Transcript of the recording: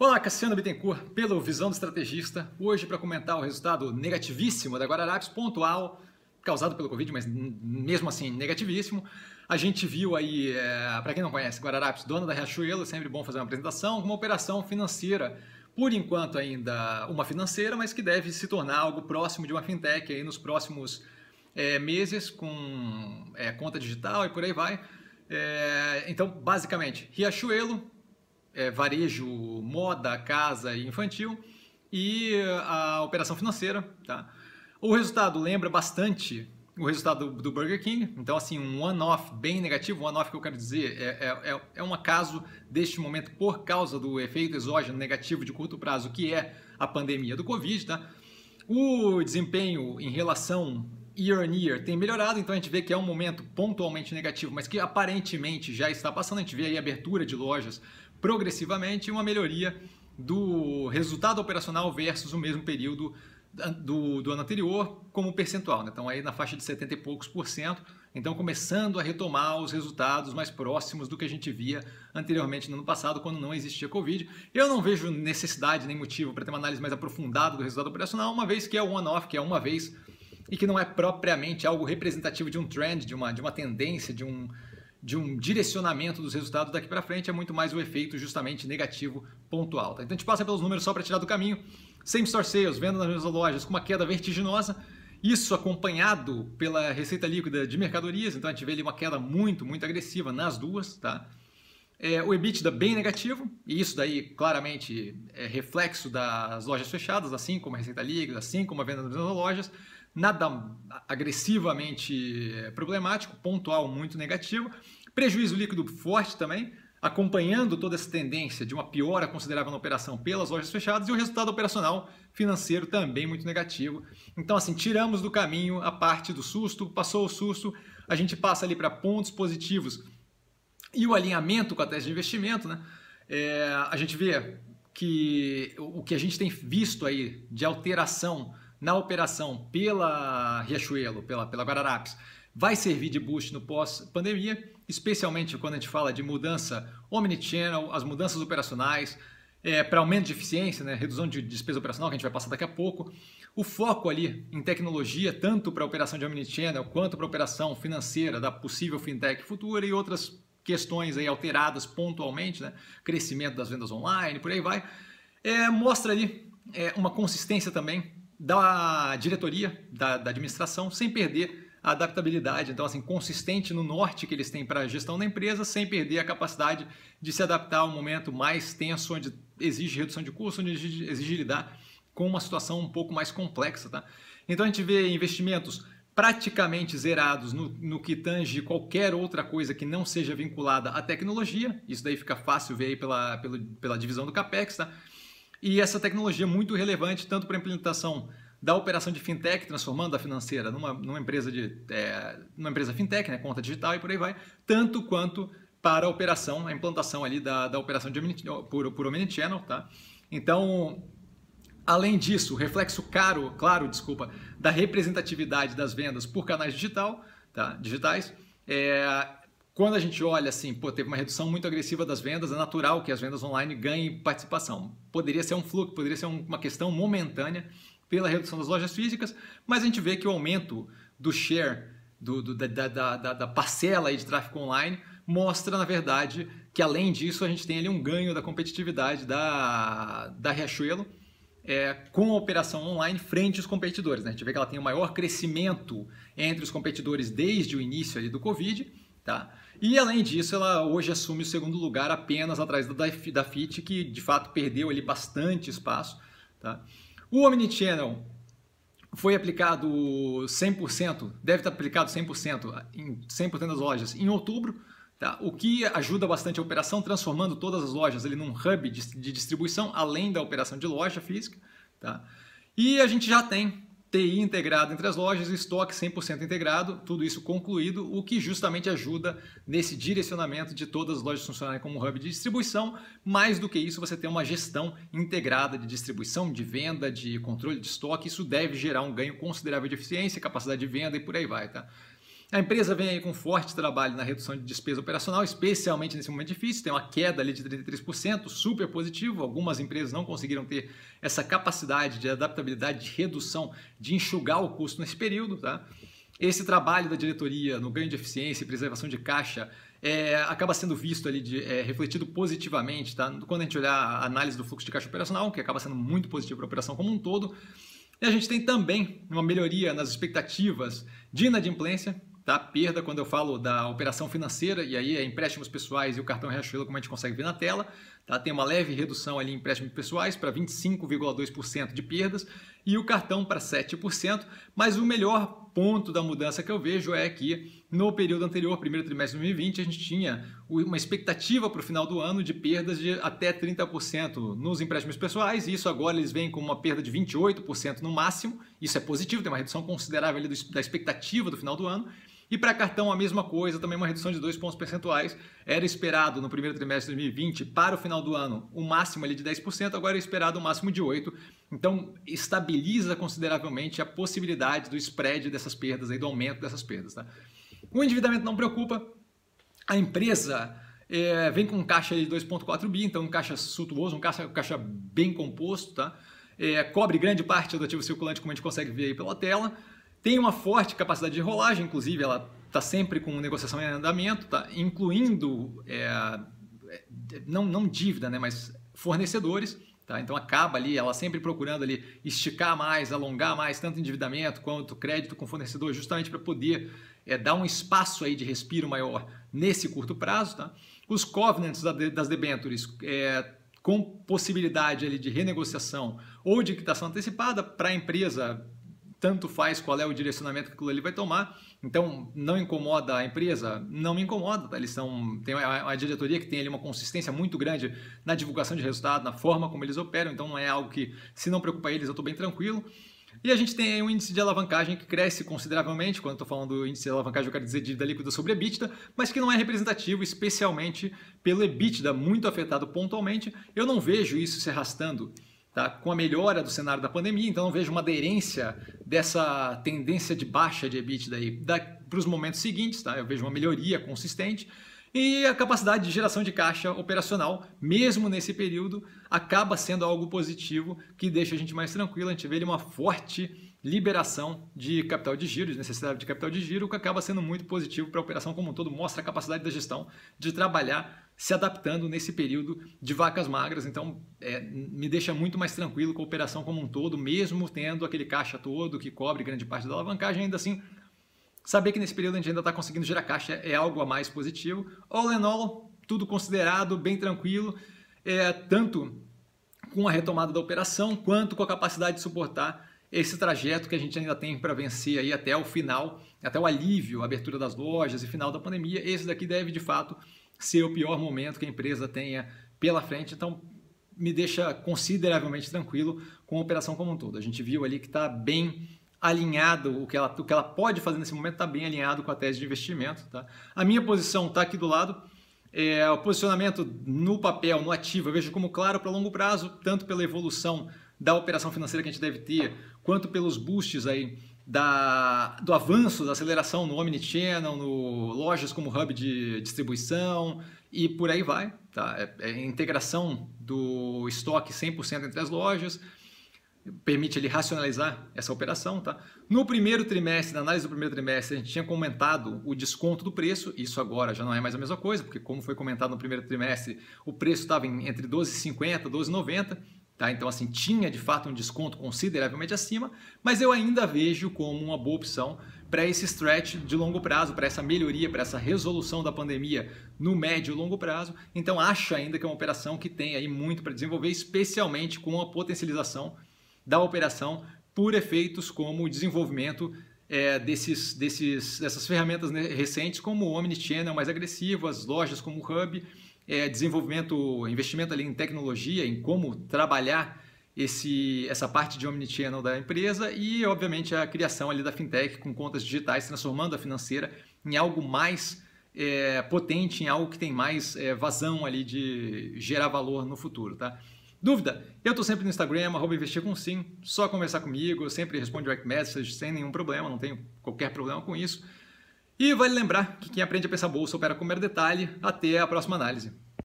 Olá, Cassiano Bittencourt, pelo Visão do Estrategista. Hoje, para comentar o resultado negativíssimo da Guararapes, pontual, causado pelo Covid, mas mesmo assim negativíssimo. A gente viu aí, para quem não conhece, Guararapes, dona da Riachuelo, sempre bom fazer uma apresentação, uma operação financeira, por enquanto ainda uma financeira, mas que deve se tornar algo próximo de uma fintech aí nos próximos meses, com conta digital e por aí vai. Então, basicamente, Riachuelo, varejo, moda, casa e infantil, e a operação financeira, tá? O resultado lembra bastante o resultado do Burger King, então assim, um one-off bem negativo. One-off que eu quero dizer é um acaso deste momento por causa do efeito exógeno negativo de curto prazo, que é a pandemia do Covid, tá? O desempenho em relação year on year tem melhorado, então a gente vê que é um momento pontualmente negativo, mas que aparentemente já está passando. A gente vê aí a abertura de lojas progressivamente, uma melhoria do resultado operacional versus o mesmo período do ano anterior como percentual, né? Então aí na faixa de 70 e poucos por cento, então começando a retomar os resultados mais próximos do que a gente via anteriormente no ano passado, quando não existia Covid. Eu não vejo necessidade nem motivo para ter uma análise mais aprofundada do resultado operacional, uma vez que é one-off, que é uma vez, e que não é propriamente algo representativo de um trend, de uma tendência, de um direcionamento dos resultados daqui para frente. É muito mais o efeito justamente negativo pontual, tá? Então a gente passa pelos números só para tirar do caminho. Same store sales, venda nas mesmas lojas, com uma queda vertiginosa, isso acompanhado pela receita líquida de mercadorias, então a gente vê ali uma queda muito, muito agressiva nas duas, tá? O EBITDA bem negativo, e isso daí claramente é reflexo das lojas fechadas, assim como a receita líquida, assim como a venda nas mesmas lojas. Nada agressivamente problemático, pontual muito negativo. Prejuízo líquido forte também, acompanhando toda essa tendência de uma piora considerável na operação pelas lojas fechadas, e o resultado operacional financeiro também muito negativo. Então assim, tiramos do caminho a parte do susto, passou o susto, a gente passa ali para pontos positivos e o alinhamento com a tese de investimento, né? A gente vê que o que a gente tem visto aí de alteração na operação pela Riachuelo, pela Guararapes, vai servir de boost no pós-pandemia, especialmente quando a gente fala de mudança omnichannel, as mudanças operacionais, para aumento de eficiência, né, redução de despesa operacional, que a gente vai passar daqui a pouco. O foco ali em tecnologia, tanto para a operação de omnichannel quanto para a operação financeira da possível fintech futura, e outras questões aí alteradas pontualmente, né, crescimento das vendas online, por aí vai. Mostra ali uma consistência também da diretoria, da administração, sem perder a adaptabilidade. Então assim, consistente no norte que eles têm para a gestão da empresa, sem perder a capacidade de se adaptar ao momento mais tenso, onde exige redução de custo, onde exige lidar com uma situação um pouco mais complexa, tá? Então a gente vê investimentos praticamente zerados no que tange qualquer outra coisa que não seja vinculada à tecnologia. Isso daí fica fácil ver aí pela divisão do CAPEX, tá? E essa tecnologia é muito relevante tanto para a implementação da operação de fintech, transformando a financeira numa empresa fintech, né, conta digital e por aí vai, tanto quanto para a operação, a implantação ali da operação por omnichannel, tá? Então, além disso, o reflexo claro, da representatividade das vendas por canais digitais, quando a gente olha assim, pô, teve uma redução muito agressiva das vendas, é natural que as vendas online ganhem participação. Poderia ser um fluxo, poderia ser uma questão momentânea pela redução das lojas físicas, mas a gente vê que o aumento do share, da parcela aí de tráfego online, mostra, na verdade, que além disso a gente tem ali um ganho da competitividade da Riachuelo com a operação online frente aos competidores, né? A gente vê que ela tem o maior crescimento entre os competidores desde o início ali do Covid, tá? E além disso, ela hoje assume o segundo lugar apenas atrás da Fit, que de fato perdeu ali bastante espaço, tá? O omnichannel foi aplicado 100%, deve estar aplicado 100% em 100% das lojas em outubro, tá? O que ajuda bastante a operação, transformando todas as lojas ali num hub de distribuição, além da operação de loja física, tá? E a gente já tem TI integrado entre as lojas, estoque 100% integrado, tudo isso concluído, o que justamente ajuda nesse direcionamento de todas as lojas funcionarem como hub de distribuição. Mais do que isso, você tem uma gestão integrada de distribuição, de venda, de controle de estoque. Isso deve gerar um ganho considerável de eficiência, capacidade de venda e por aí vai, tá? A empresa vem aí com forte trabalho na redução de despesa operacional, especialmente nesse momento difícil, tem uma queda ali de 33%, super positivo. Algumas empresas não conseguiram ter essa capacidade de adaptabilidade, de redução, de enxugar o custo nesse período, tá? Esse trabalho da diretoria no ganho de eficiência e preservação de caixa acaba sendo visto ali, refletido positivamente, tá? Quando a gente olhar a análise do fluxo de caixa operacional, que acaba sendo muito positivo para a operação como um todo. E a gente tem também uma melhoria nas expectativas de inadimplência, tá? Perda, quando eu falo da operação financeira, e aí é empréstimos pessoais e o cartão Riachuelo, como a gente consegue ver na tela, tá? Tem uma leve redução ali em empréstimos pessoais para 25,2% de perdas e o cartão para 7%, mas o melhor ponto da mudança que eu vejo é que no período anterior, primeiro trimestre de 2020, a gente tinha uma expectativa para o final do ano de perdas de até 30% nos empréstimos pessoais, e isso agora eles vêm com uma perda de 28% no máximo. Isso é positivo, tem uma redução considerável ali da expectativa do final do ano. E para cartão a mesma coisa, também uma redução de 2 pontos percentuais. Era esperado no primeiro trimestre de 2020 para o final do ano o máximo ali de 10%, agora é esperado o máximo de 8%. Então estabiliza consideravelmente a possibilidade do spread dessas perdas, aí, do aumento dessas perdas, tá? O endividamento não preocupa, a empresa vem com um caixa de 2,4 bi, então um caixa suntuoso, um caixa bem composto, tá? Cobre grande parte do ativo circulante, como a gente consegue ver aí pela tela. Tem uma forte capacidade de rolagem, inclusive ela está sempre com negociação em andamento, tá? Incluindo, não dívida, né? Mas fornecedores, tá? Então acaba ali, ela sempre procurando ali esticar mais, alongar mais, tanto endividamento quanto crédito com fornecedor, justamente para poder dar um espaço aí de respiro maior nesse curto prazo, tá? Os covenants das debêntures com possibilidade ali de renegociação ou de quitação antecipada para a empresa. Tanto faz qual é o direcionamento que aquilo ali vai tomar, então não incomoda a empresa, não me incomoda, tá? Eles tem a diretoria que tem ali uma consistência muito grande na divulgação de resultado, na forma como eles operam, então não é algo que, se não preocupar eles, eu estou bem tranquilo. E a gente tem aí um índice de alavancagem que cresce consideravelmente. Quando eu estou falando do índice de alavancagem, eu quero dizer dívida líquida sobre EBITDA, mas que não é representativo, especialmente pelo EBITDA, muito afetado pontualmente. Eu não vejo isso se arrastando, tá? Com a melhora do cenário da pandemia, então não vejo uma aderência dessa tendência de baixa de EBITDA para os momentos seguintes, tá? Eu vejo uma melhoria consistente e a capacidade de geração de caixa operacional, mesmo nesse período, acaba sendo algo positivo que deixa a gente mais tranquilo. A gente vê ali uma forte liberação de capital de giro, de necessidade de capital de giro, que acaba sendo muito positivo para a operação como um todo, mostra a capacidade da gestão de trabalhar se adaptando nesse período de vacas magras. Então me deixa muito mais tranquilo com a operação como um todo, mesmo tendo aquele caixa todo que cobre grande parte da alavancagem, ainda assim, saber que nesse período a gente ainda está conseguindo gerar caixa é algo a mais positivo. All in all, tudo considerado, bem tranquilo, tanto com a retomada da operação, quanto com a capacidade de suportar esse trajeto que a gente ainda tem para vencer aí até o final, até o alívio, a abertura das lojas e final da pandemia. Esse daqui deve, de fato, ser o pior momento que a empresa tenha pela frente, então me deixa consideravelmente tranquilo com a operação como um todo. A gente viu ali que está bem alinhado, o que ela pode fazer nesse momento está bem alinhado com a tese de investimento, tá? A minha posição está aqui do lado, o posicionamento no papel, no ativo, eu vejo como claro para longo prazo, tanto pela evolução da operação financeira que a gente deve ter, quanto pelos boosts aí do avanço, da aceleração no omnichannel, no lojas como hub de distribuição e por aí vai, tá? Integração do estoque 100% entre as lojas, permite ele racionalizar essa operação, tá? No primeiro trimestre, na análise do primeiro trimestre, a gente tinha comentado o desconto do preço, isso agora já não é mais a mesma coisa, porque como foi comentado no primeiro trimestre, o preço estava entre R$12,50 e R$12,90, tá? Então, assim, tinha de fato um desconto consideravelmente acima, mas eu ainda vejo como uma boa opção para esse stretch de longo prazo, para essa melhoria, para essa resolução da pandemia no médio e longo prazo. Então, acho ainda que é uma operação que tem aí muito para desenvolver, especialmente com a potencialização da operação por efeitos como o desenvolvimento dessas ferramentas recentes, como o omnichannel mais agressivo, as lojas como o hub, investimento ali em tecnologia, em como trabalhar essa parte de omnichannel da empresa e, obviamente, a criação ali da fintech com contas digitais, transformando a financeira em algo mais potente, em algo que tem mais vazão ali de gerar valor no futuro, tá? Dúvida? Eu estou sempre no Instagram, @investircomsim, só conversar comigo, eu sempre respondo direct message sem nenhum problema, não tenho qualquer problema com isso. E vale lembrar que quem aprende a pensar bolsa opera com mero detalhe. Até a próxima análise.